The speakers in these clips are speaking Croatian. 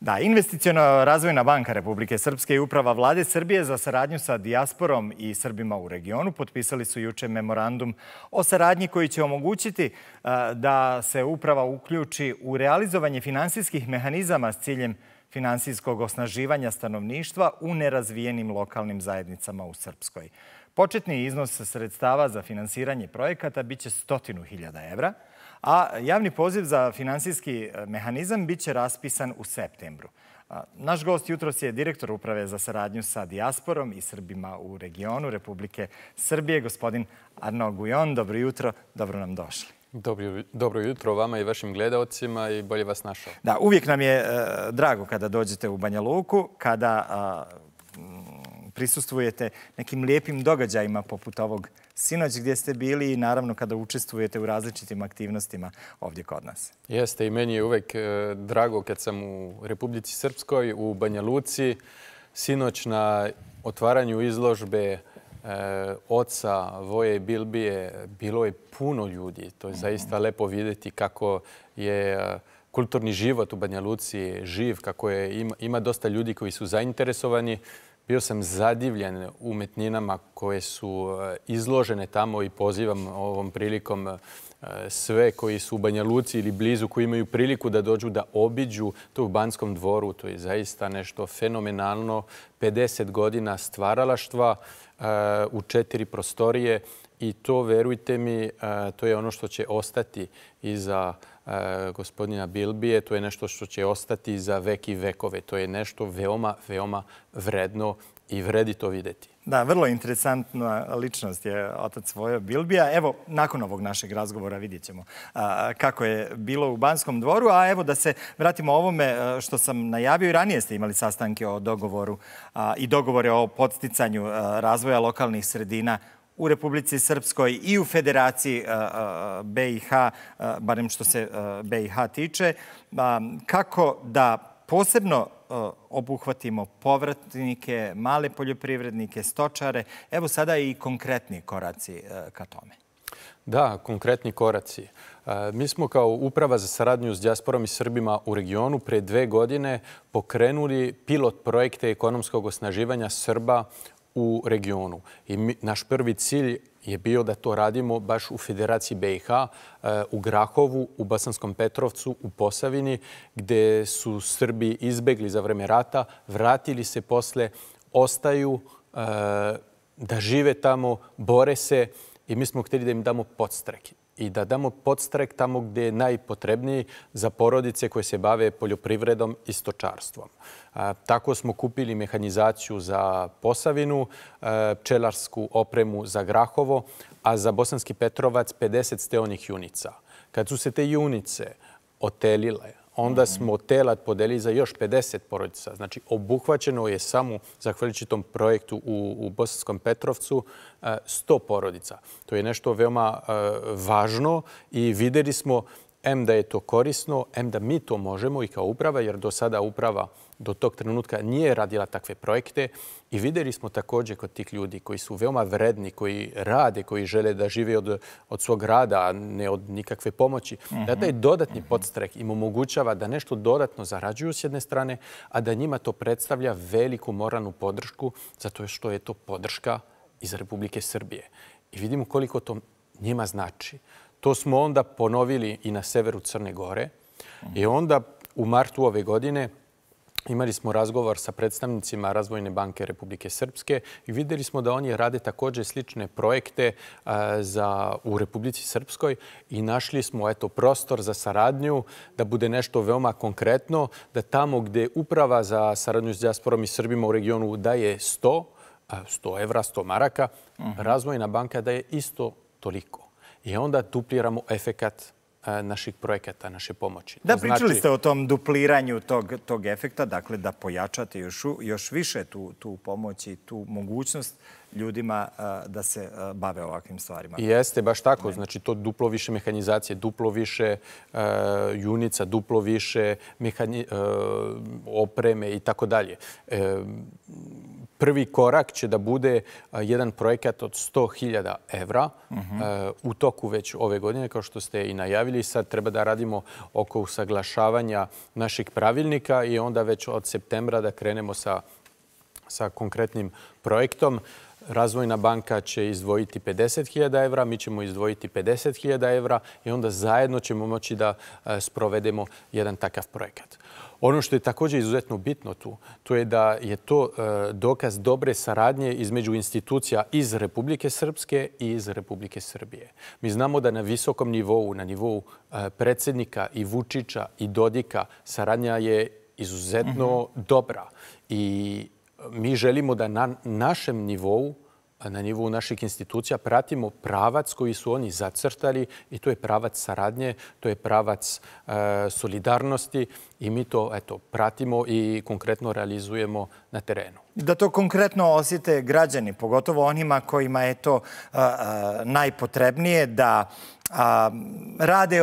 Da, Investicijeno razvojna banka Republike Srpske i Uprava vlade Srbije za saradnju sa dijasporom i Srbima u regionu potpisali su juče memorandum o saradnji koji će omogućiti da se uprava uključi u realizovanje finansijskih mehanizama s ciljem finansijskog osnaživanja stanovništva u nerazvijenim lokalnim zajednicama u Srpskoj. Početni iznos sredstava za finansiranje projekata biće 100.000 evra, a javni poziv za finansijski mehanizam biće raspisan u septembru. Naš gost jutros je direktor Uprave za saradnju sa dijasporom i Srbima u regionu Republike Srbije, gospodin Arno Gujon. Dobro jutro, dobro nam došli. Dobro jutro vama i vašim gledaocima i bolje vas našao. Da, uvijek nam je drago kada dođete u Banja Luku, kada prisustvujete nekim lijepim događajima poput ovog sinoć gdje ste bili i naravno kada učestvujete u različitim aktivnostima ovdje kod nas. Jeste, i meni je uvek drago kad sam u Republici Srpskoj, u Banja Luci, sinoć na otvaranju izložbe oca Voje Bilbije bilo je puno ljudi. To je zaista lepo vidjeti kako je kulturni život u Banja Luci živ, kako ima dosta ljudi koji su zainteresovani. Bio sam zadivljen umetninama koje su izložene tamo i pozivam ovom prilikom sve koji su u Banja Luci ili blizu, koji imaju priliku da dođu da obiđu to u Banskom dvoru. To je zaista nešto fenomenalno. 50 godina stvaralaštva u 4 prostorije i to, verujte mi, to je ono što će ostati iza gospodina Bilbije. To je nešto što će ostati za vek i vekove. To je nešto veoma, veoma vredno i vredi to vidjeti. Da, vrlo interesantna ličnost je otac Vojo Bilbija. Evo, nakon ovog našeg razgovora vidjet ćemo kako je bilo u Banskom dvoru. A evo da se vratimo ovome što sam najavio. I ranije ste imali sastanke o dogovoru i dogovore o podsticanju razvoja lokalnih sredina u Republici Srpskoj i u Federaciji BiH, barem što se BiH tiče, kako da posebno obuhvatimo povratnike, male poljoprivrednike, stočare. Evo sada i konkretni koraci ka tome. Da, konkretni koraci. Mi smo kao Uprava za saradnju s dijasporom i Srbima u regionu pre 2 godine pokrenuli pilot projekte ekonomskog osnaživanja Srba u regionu. I naš prvi cilj je bio da to radimo baš u Federaciji BiH, u Grahovu, u Bosanskom Petrovcu, u Posavini, gdje su Srbi izbegli za vreme rata, vratili se posle, ostaju da žive tamo, bore se i mi smo htjeli da im damo podstrek. I da damo podstrek tamo gdje je najpotrebniji za porodice koje se bave poljoprivredom i stočarstvom. Tako smo kupili mehanizaciju za Posavinu, pčelarsku opremu za Grahovo, a za Bosanski Petrovac 50 steonih junica. Kad su se te junice otelile, onda smo telad podelili za još 50 porodica. Znači, obuhvaćeno je samo, zahvaljujući tom projektu u Bosanskom Petrovcu, 100 porodica. To je nešto veoma važno i vidjeli smo em da je to korisno, em da mi to možemo i kao uprava, jer do sada uprava do tog trenutka nije radila takve projekte. I vidjeli smo također kod tih ljudi koji su veoma vredni, koji rade, koji žele da žive od svog rada, a ne od nikakve pomoći. Da taj dodatni podstrek im omogućava da nešto dodatno zarađuju s jedne strane, a da njima to predstavlja veliku moralnu podršku zato što je to podrška iz Republike Srbije. I vidimo koliko to njima znači. To smo onda ponovili i na severu Crne Gore. I onda u martu ove godine imali smo razgovor sa predstavnicima Razvojne banke Republike Srpske i vidjeli smo da oni rade također slične projekte u Republici Srpskoj i našli smo prostor za saradnju, da bude nešto veoma konkretno, da tamo gdje Uprava za saradnju s dijasporom i Srbima u regionu daje 100 evra, 100 maraka, Razvojna banka daje isto toliko. I onda dupliramo efekat naših projekata, naše pomoći. Da, pričali ste o tom dupliranju tog efekta, dakle da pojačate još više tu pomoć i tu mogućnost ljudima da se bave ovakvim stvarima. Jeste, baš tako. Znači, to duplo više mehanizacije, duplo više junica, duplo više opreme i tako dalje. Prvi korak će da bude jedan projekat od 100.000 evra u toku već ove godine, kao što ste i najavili. Sad treba da radimo oko usaglašavanja naših pravilnika i onda već od septembra da krenemo sa konkretnim projektom. Razvojna banka će izdvojiti 50.000 evra, mi ćemo izdvojiti 50.000 evra i onda zajedno ćemo moći da sprovedemo jedan takav projekat. Ono što je također izuzetno bitno tu, to je da je to dokaz dobre saradnje između institucija iz Republike Srpske i iz Republike Srbije. Mi znamo da na visokom nivou, na nivou predsjednika i Vučića i Dodika, saradnja je izuzetno dobra i mi želimo da na našem nivou, na nivou naših institucija, pratimo pravac koji su oni zacrtali i to je pravac saradnje, to je pravac solidarnosti i mi to pratimo i konkretno realizujemo na terenu. Da to konkretno osjete građani, pogotovo onima kojima je to najpotrebnije, da rade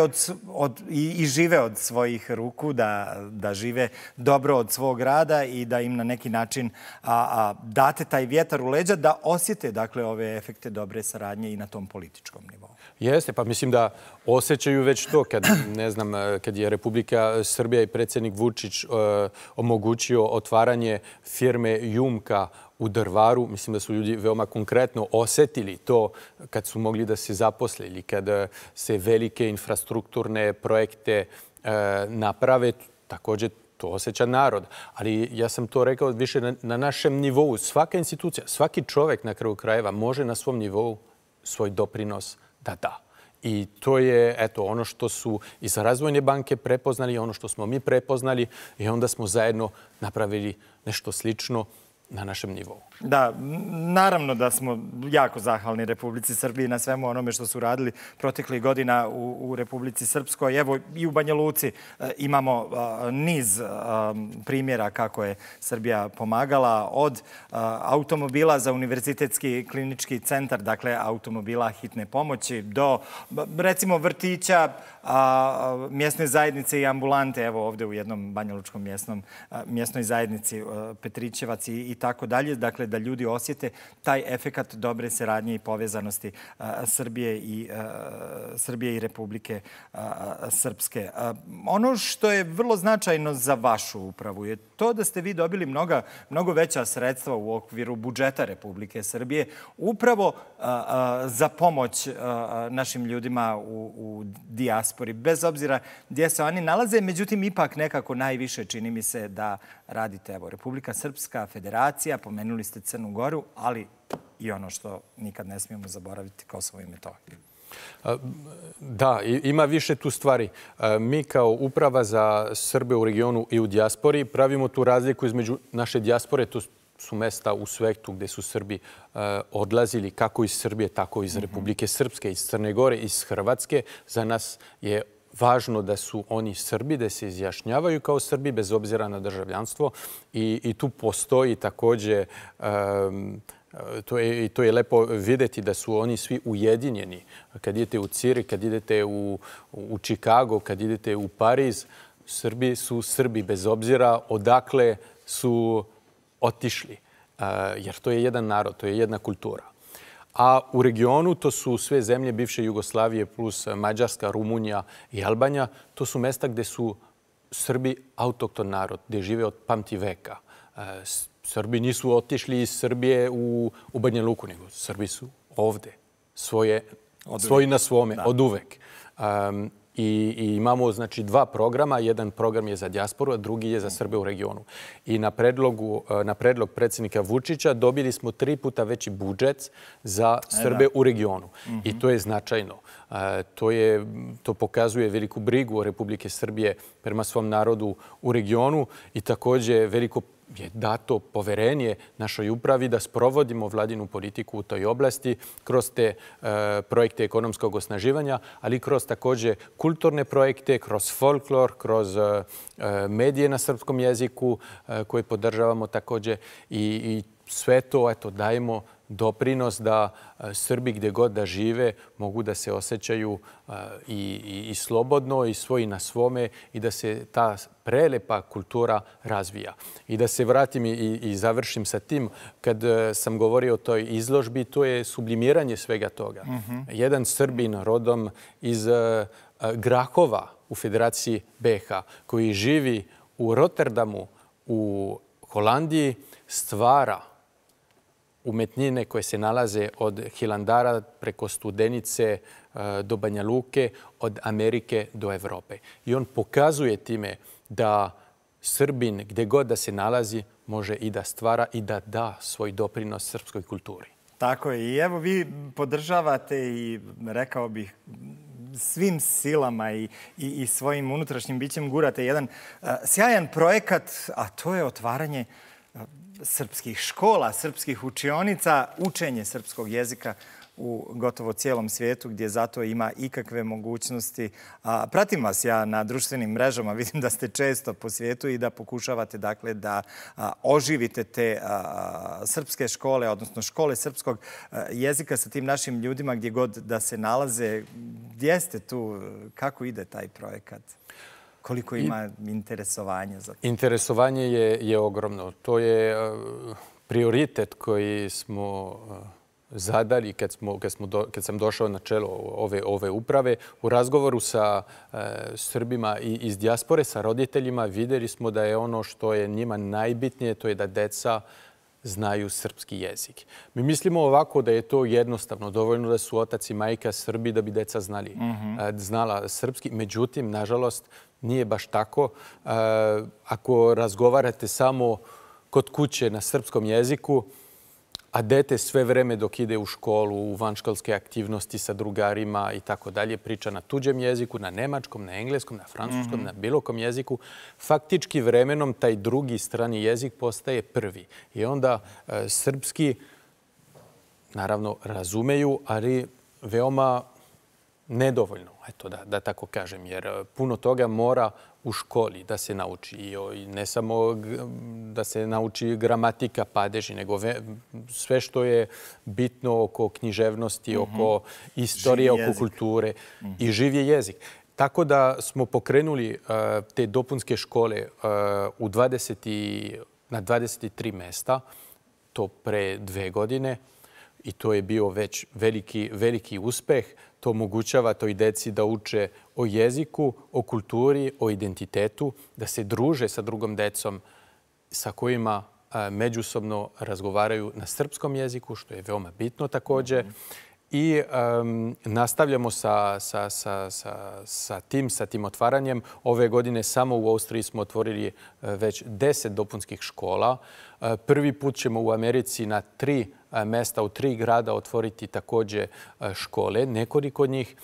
i žive od svojih ruku, da žive dobro od svog rada i da im na neki način date taj vjetar u leđa, da osjete ove efekte dobre saradnje i na tom političkom nivou. Jeste, pa mislim da osjećaju već to kad je Republika Srbija i predsjednik Vučić omogućio otvaranje firme Jumka u Drvaru. Mislim da su ljudi veoma konkretno osjetili to kad su mogli da se zaposle ili kad se velike infrastrukturne projekte naprave. Također to osjeća narod. Ali ja sam to rekao više na našem nivou. Svaka institucija, svaki čovjek na kraju krajeva može na svom nivou svoj doprinos da da. I to je ono što su iz Razvojne banke prepoznali, ono što smo mi prepoznali i onda smo zajedno napravili nešto slično na našem nivou. Da, naravno da smo jako zahvalni Republici Srbiji na svemu onome što su radili proteklih godina u Republici Srpskoj. Evo i u Banja Luci imamo niz primjera kako je Srbija pomagala, od automobila za Univerzitetski klinički centar, dakle automobila hitne pomoći, do recimo vrtića, mjesne zajednice i ambulante, evo ovdje u jednom banjalučkom mjesnoj zajednici Petrićevac i tako dalje. Dakle, da ljudi osjete taj efekat dobre saradnje i povezanosti Srbije i Republike Srpske. Ono što je vrlo značajno za vašu upravu je to da ste vi dobili mnogo veća sredstva u okviru budžeta Republike Srbije upravo za pomoć našim ljudima u dijaspori, bez obzira gdje se oni nalaze. Međutim, ipak nekako najviše čini mi se da radite. Evo, Republika Srpska, Federacija, pomenuli ste Crnu Goru, ali i ono što nikad ne smijemo zaboraviti, Kosovo i Metohiju. Da, ima više tu stvari. Mi kao Uprava za Srbe u regionu i u dijaspori pravimo tu razliku između naše dijaspore, to su mesta u svetu gdje su Srbi odlazili, kako iz Srbije, tako iz Republike Srpske, iz Crne Gore, iz Hrvatske. Za nas je važno da su oni Srbi, da se izjašnjavaju kao Srbi bez obzira na državljanstvo i tu postoji također, to je lepo vidjeti da su oni svi ujedinjeni. Kad idete u Čiri, kad idete u Čikago, kad idete u Pariz, Srbi su Srbi bez obzira odakle su otišli. Jer to je jedan narod, to je jedna kultura. A u regionu to su sve zemlje bivše Jugoslavije plus Mađarska, Rumunija i Albanija. To su mjesta gdje su Srbi autokton narod, gdje žive od pamti veka. Srbi nisu otišli iz Srbije u Banja Luku, nego Srbi su ovdje, svoji na svome, od uvek. I imamo dva programa. Jedan program je za dijasporu, a drugi je za Srbe u regionu. I na predlog predsjednika Vučića dobili smo 3 puta veći budžet za Srbe u regionu. I to je značajno. To pokazuje veliku brigu Republike Srbije prema svom narodu u regionu i također veliko je dato poverenje našoj upravi da sprovodimo vladinu politiku u toj oblasti kroz te projekte ekonomskog osnaživanja, ali kroz također kulturne projekte, kroz folklor, kroz medije na srpskom jeziku koje podržavamo također i sve to dajemo doprinos da Srbi gdje god da žive mogu da se osjećaju i slobodno i svoji na svome i da se ta prelepa kultura razvija. I da se vratim i završim sa tim, kad sam govorio o toj izložbi, to je sublimiranje svega toga. Jedan Srbin rodom iz Grahova u Federaciji BiH koji živi u Rotterdamu u Holandiji stvara umetnine koje se nalaze od Hilandara preko Studenice do Banja Luke, od Amerike do Evrope. I on pokazuje time da Srbin, gdje god da se nalazi, može i da stvara i da da svoj doprinos srpskoj kulturi. Tako je. I evo vi podržavate i rekao bih svim silama i svojim unutrašnjim bićem gurate jedan sjajan projekat, a to je otvaranje srpskih škola, srpskih učionica, učenje srpskog jezika u gotovo cijelom svijetu gdje zato ima ikakve mogućnosti. Pratim vas ja na društvenim mrežama, vidim da ste često po svijetu i da pokušavate da oživite te srpske škole, odnosno škole srpskog jezika sa tim našim ljudima gdje god da se nalaze. Gdje ste tu? Kako ide taj projekat? Koliko ima interesovanja za to? Interesovanje je ogromno. To je prioritet koji smo zadali kad sam došao na čelo ove uprave. U razgovoru sa Srbima iz dijaspore, sa roditeljima, vidjeli smo da je ono što je njima najbitnije, to je da deca znaju srpski jezik. Mi mislimo ovako da je to jednostavno. Dovoljno da su otac i majka Srbi da bi deca znala srpski. Međutim, nažalost, nije baš tako. Ako razgovarate samo kod kuće na srpskom jeziku, a dete sve vreme dok ide u školu, u vanškolske aktivnosti sa drugarima i tako dalje, priča na tuđem jeziku, na nemačkom, na engleskom, na francuskom, na bilo kom jeziku, faktički vremenom taj drugi strani jezik postaje prvi. I onda srpski, naravno, razumeju, ali veoma nedovoljno, da tako kažem, jer puno toga mora u školi da se nauči. Ne samo da se nauči gramatika, padeži, nego sve što je bitno oko književnosti, oko istorije, oko kulture i živ je jezik. Tako da smo pokrenuli te dopunske škole na 23 mesta, to pre 2 godine. I to je bio već veliki uspeh. To omogućava toj deci da uče o jeziku, o kulturi, o identitetu, da se druže sa drugom decom sa kojima međusobno razgovaraju na srpskom jeziku, što je veoma bitno također. I nastavljamo sa tim otvaranjem. Ove godine samo u Austriji smo otvorili već 10 dopunskih škola. Prvi put ćemo u Americi na 3 mesta u 3 grada otvoriti također škole, nekoliko od njih.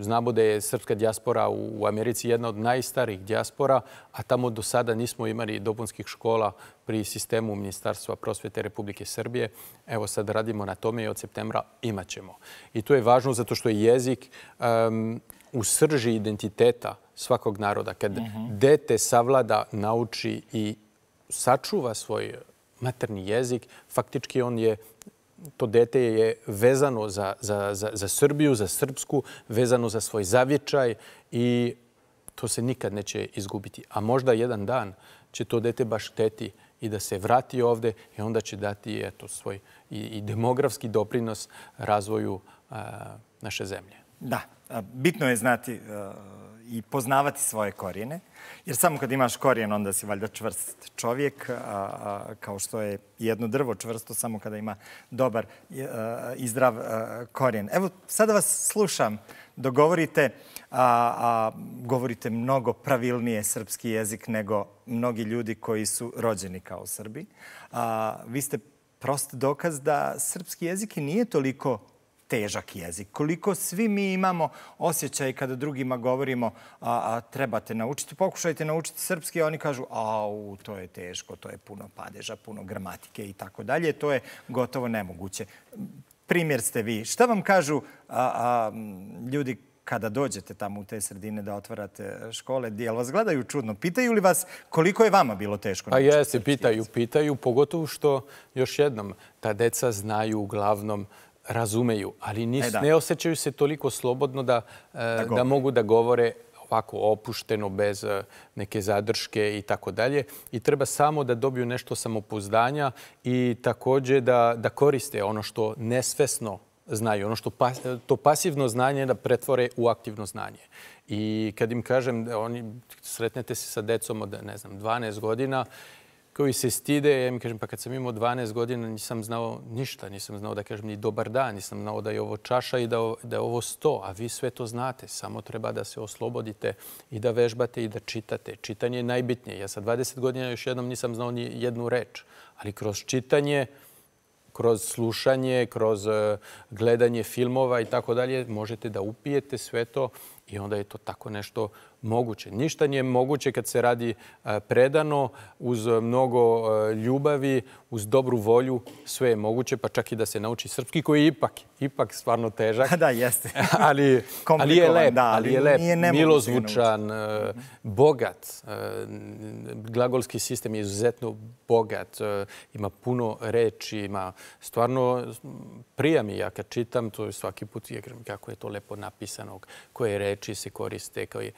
Znamo da je srpska dijaspora u Americi jedna od najstarijih dijaspora, a tamo do sada nismo imali dopunskih škola pri sistemu Ministarstva prosvjete Republike Srbije. Evo sad radimo na tome i od septembra imat ćemo. I to je važno zato što je jezik u srži identiteta svakog naroda. Kad dete savlada, nauči i sačuva svoj materni jezik, faktički on je, to dete je vezano za Srbiju, za srpsku, vezano za svoj zavičaj i to se nikad neće izgubiti. A možda jedan dan će to dete baš hteti i da se vrati ovdje i onda će dati svoj i demografski doprinos razvoju naše zemlje. Da, bitno je znati i poznavati svoje korijene. Jer samo kad imaš korijen, onda si valjda čvrst čovjek, kao što je jedno drvo čvrsto samo kada ima dobar i zdrav korijen. Evo, sada vas slušam dok govorite, govorite mnogo pravilnije srpski jezik nego mnogi ljudi koji su rođeni kao Srbi. Vi ste prost dokaz da srpski jezik i nije toliko težak jezik. Koliko svi mi imamo osjećaj kada drugima govorimo trebate naučiti, pokušajte naučiti srpski, a oni kažu au, to je teško, to je puno padeža, puno gramatike i tako dalje. To je gotovo nemoguće. Primjer ste vi. Šta vam kažu ljudi kada dođete tamo u te sredine da otvarate škole, jel vas gledaju čudno? Pitaju li vas koliko je vama bilo teško? Pa jeste, pitaju, pogotovo što, još jednom, ta deca znaju uglavnom, razumeju, ali ne osjećaju se toliko slobodno da mogu da govore ovako opušteno, bez neke zadrške i tako dalje. I treba samo da dobiju nešto samopouzdanja i također da koriste ono što nesvesno znaju, ono što to pasivno znanje da pretvore u aktivno znanje. I kad im kažem, sretnete se sa decom od, ne znam, 12 godina, koji se stide, ja mi kažem, pa kad sam imao 12 godina nisam znao ništa, nisam znao da kažem ni dobar dan, nisam znao da je ovo čaša i da je ovo sto, a vi sve to znate, samo treba da se oslobodite i da vežbate i da čitate. Čitanje je najbitnije. Ja sa 20 godina još jednom nisam znao ni jednu reč, ali kroz čitanje, kroz slušanje, kroz gledanje filmova i tako dalje, možete da upijete sve to i onda je to tako nešto moguće. Ništa nije moguće kad se radi predano, uz mnogo ljubavi, uz dobru volju, sve je moguće, pa čak i da se nauči srpski, koji je ipak stvarno težak. Da, jeste. Ali je lep, milozvučan, bogat. Glagolski sistem je izuzetno bogat, ima puno reči, ima stvarno prijami. Ja kad čitam, to je svaki put kako je to lepo napisano, koje reči se koriste, koje...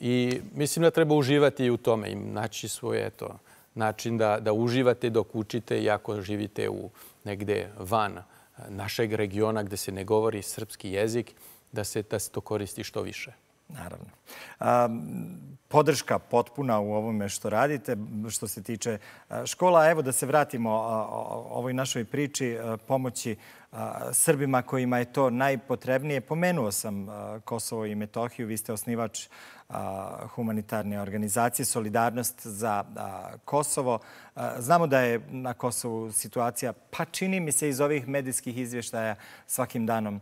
I mislim da treba uživati i u tome i naći svoj način da uživate dok učite i ako živite negde van našeg regiona gde se ne govori srpski jezik, da se to koristi što više. Naravno. Podrška potpuna u ovome što radite, što se tiče škola. Evo da se vratimo ovoj našoj priči pomoći Srbima kojima je to najpotrebnije. Pomenuo sam Kosovo i Metohiju. Vi ste osnivač humanitarne organizacije Solidarnost za Kosovo. Znamo da je na Kosovu situacija, pa čini mi se iz ovih medijskih izvještaja, svakim danom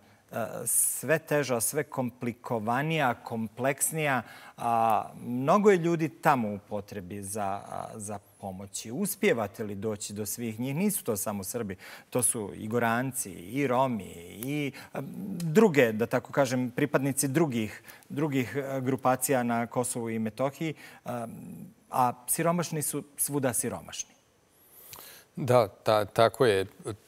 sve teža, sve komplikovanija, kompleksnija. Mnogo je ljudi tamo u potrebi za pomoći. Uspijevate li doći do svih njih? Nisu to samo Srbi. To su i Goranci, i Romi, i druge, da tako kažem, pripadnici drugih grupacija na Kosovu i Metohiji. A siromašni su svuda siromašni. Da, tako je.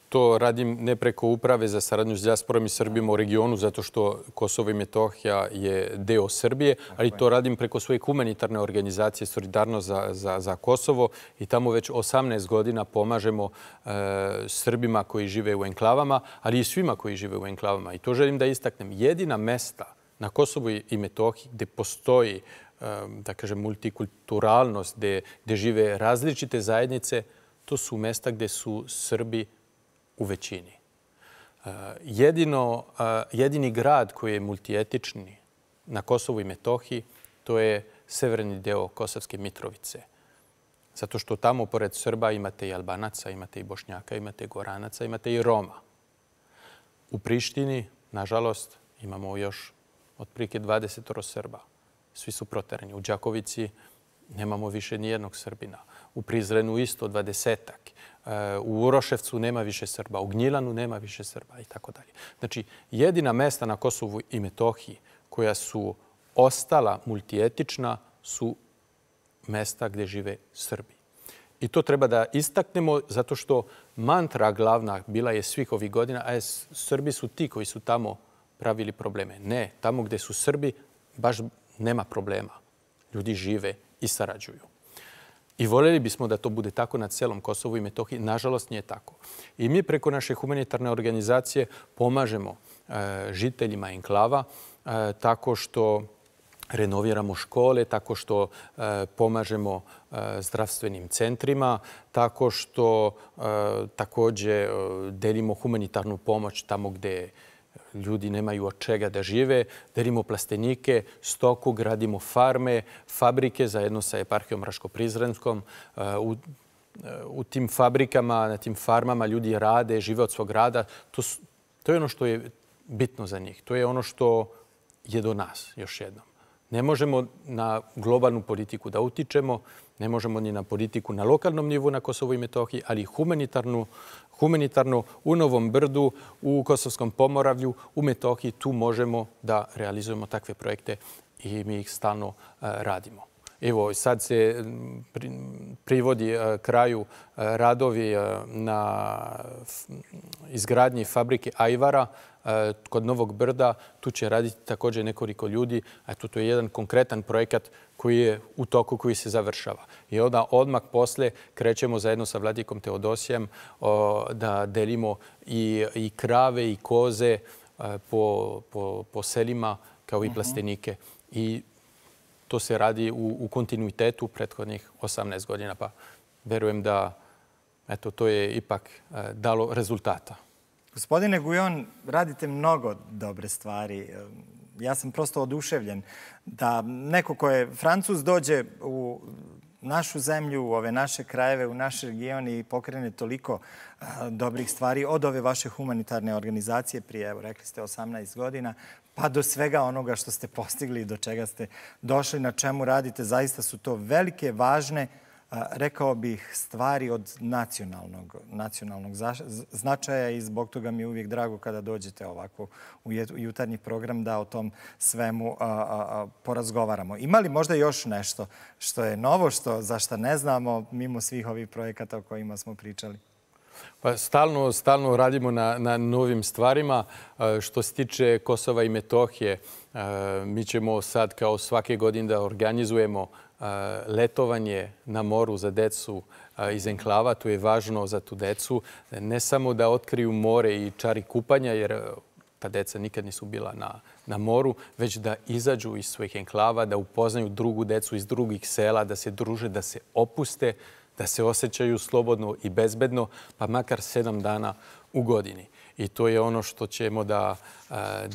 To radim ne preko Uprave za saradnju sa Dijasporom i Srbima u regionu, zato što Kosovo i Metohija je deo Srbije, ali to radim preko svoje humanitarne organizacije Solidarnost za Kosovo i tamo već 18 godina pomažemo Srbima koji žive u enklavama, ali i svima koji žive u enklavama. I to želim da istaknem. Jedina mesta na Kosovu i Metohiji gde postoji, da kažem, multikulturalnost, gde žive različite zajednice, to su mesta gde su Srbi u većini. Jedini grad koji je multietični na Kosovu i Metohiji, to je severni deo Kosovske Mitrovice. Zato što tamo, pored Srba, imate i Albanaca, imate i Bošnjaka, imate i Goranaca, imate i Roma. U Prištini, nažalost, imamo još otprilike 20 Srba. Svi su proterani. U Đakovici nemamo više nijednog Srbina. U Prizrenu isto 20-ak. U Uroševcu nema više Srba, u Gnjilanu nema više Srba i tako dalje. Znači, jedina mesta na Kosovu i Metohiji koja su ostala multietična su mesta gde žive Srbi. I to treba da istaknemo zato što mantra glavna bila je svih ovih godina, a Srbi su ti koji su tamo pravili probleme. Ne, tamo gde su Srbi baš nema problema. Ljudi žive i sarađuju. I voljeli bismo da to bude tako na celom Kosovu i Metohiji. Nažalost, nije tako. I mi preko naše humanitarne organizacije pomažemo žiteljima enklava tako što renoviramo škole, tako što pomažemo zdravstvenim centrima, tako što također delimo humanitarnu pomoć tamo gde ljudi nemaju od čega da žive. Delimo plastenike, stoku, gradimo farme, fabrike zajedno sa Eparhijom Raško-Prizrenskom. U tim fabrikama, na tim farmama ljudi rade, žive od svog rada. To je ono što je bitno za njih. To je ono što je do nas, još jednom. Ne možemo na globalnu politiku da utičemo, ne možemo ni na politiku na lokalnom nivou na Kosovu i Metohiji, ali humanitarno u Novom Brdu, u Kosovskom Pomoravlju, u Metohiji, tu možemo da realizujemo takve projekte i mi ih stalno radimo. Evo, sad se privodi kraju radovi na izgradnji fabrike ajvara kod Novog Brda. Tu će raditi također nekoliko ljudi. To je jedan konkretan projekat koji je u toku, koji se završava. I onda odmah posle krećemo zajedno sa vladikom Teodosijem da delimo i krave i koze po selima kao i plastenike. I to se radi u kontinuitetu prethodnih 18 godina, pa verujem da to je ipak dalo rezultata. Gospodine Gujon, radite mnogo dobre stvari. Ja sam prosto oduševljen da neko ko je Francuz dođe u našu zemlju, u ove naše krajeve, u naš region i pokrene toliko dobrih stvari od ove vaše humanitarne organizacije prije, evo, rekli ste 18 godina, pa do svega onoga što ste postigli i do čega ste došli, na čemu radite. Zaista su to velike, važne, rekao bih, stvari od nacionalnog značaja i zbog toga mi je uvijek drago kada dođete ovako u jutarnji program da o tom svemu porazgovaramo. Ima li možda još nešto što je novo, za što ne znamo, mimo svih ovih projekata o kojima smo pričali? Stalno radimo na novim stvarima. Što se tiče Kosova i Metohije, mi ćemo sad kao svake godine da organizujemo letovanje na moru za decu iz enklava. To je važno za tu decu. Ne samo da otkriju more i čari kupanja, jer ta deca nikad nisu bila na moru, već da izađu iz svojih enklava, da upoznaju drugu decu iz drugih sela, da se druže, da se opuste, da se osjećaju slobodno i bezbedno, pa makar 7 dana u godini. I to je ono što ćemo da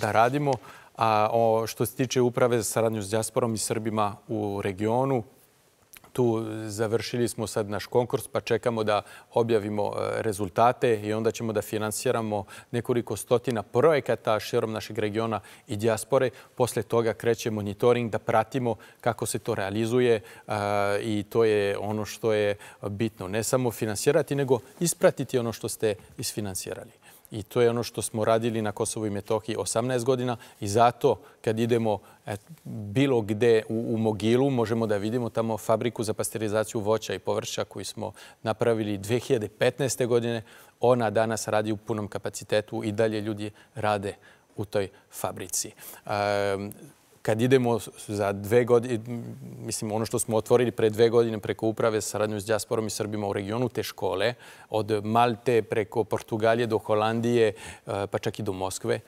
radimo. A što se tiče Uprave za saradnju s Dijasporom i Srbima u regionu, tu završili smo sad naš konkurs, pa čekamo da objavimo rezultate i onda ćemo da finansiramo nekoliko stotina projekata širom našeg regiona i dijaspore. Posle toga kreće monitoring da pratimo kako se to realizuje i to je ono što je bitno. Ne samo finansirati, nego ispratiti ono što ste isfinansirali. I to je ono što smo radili na Kosovu i Metohiji 18 godina i zato kad idemo bilo gde u Mogilu možemo da vidimo tamo fabriku za pasterizaciju voća i povrća koju smo napravili 2015. godine. Ona danas radi u punom kapacitetu i dalje ljudi rade u toj fabrici. Kad idemo za 2 godine, mislim ono što smo otvorili pre 2 godine preko Uprave za saradnju s Dijasporom i Srbima u regionu, te škole, od Malte preko Portugalije do Holandije, pa čak i do Moskve,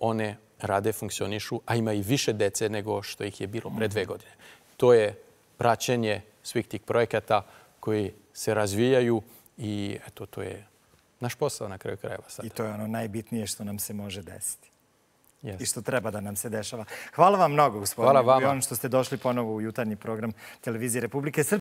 one rade, funkcionišu, a ima i više dece nego što ih je bilo pre 2 godine. To je praćenje svih tih projekata koji se razvijaju i to je naš posao na kraju krajeva sad. I to je ono najbitnije što nam se može desiti. I što treba da nam se dešava. Hvala vam mnogo, gospodine Gujon, što ste došli ponovo u jutarnji program Televizije Republike Srpske.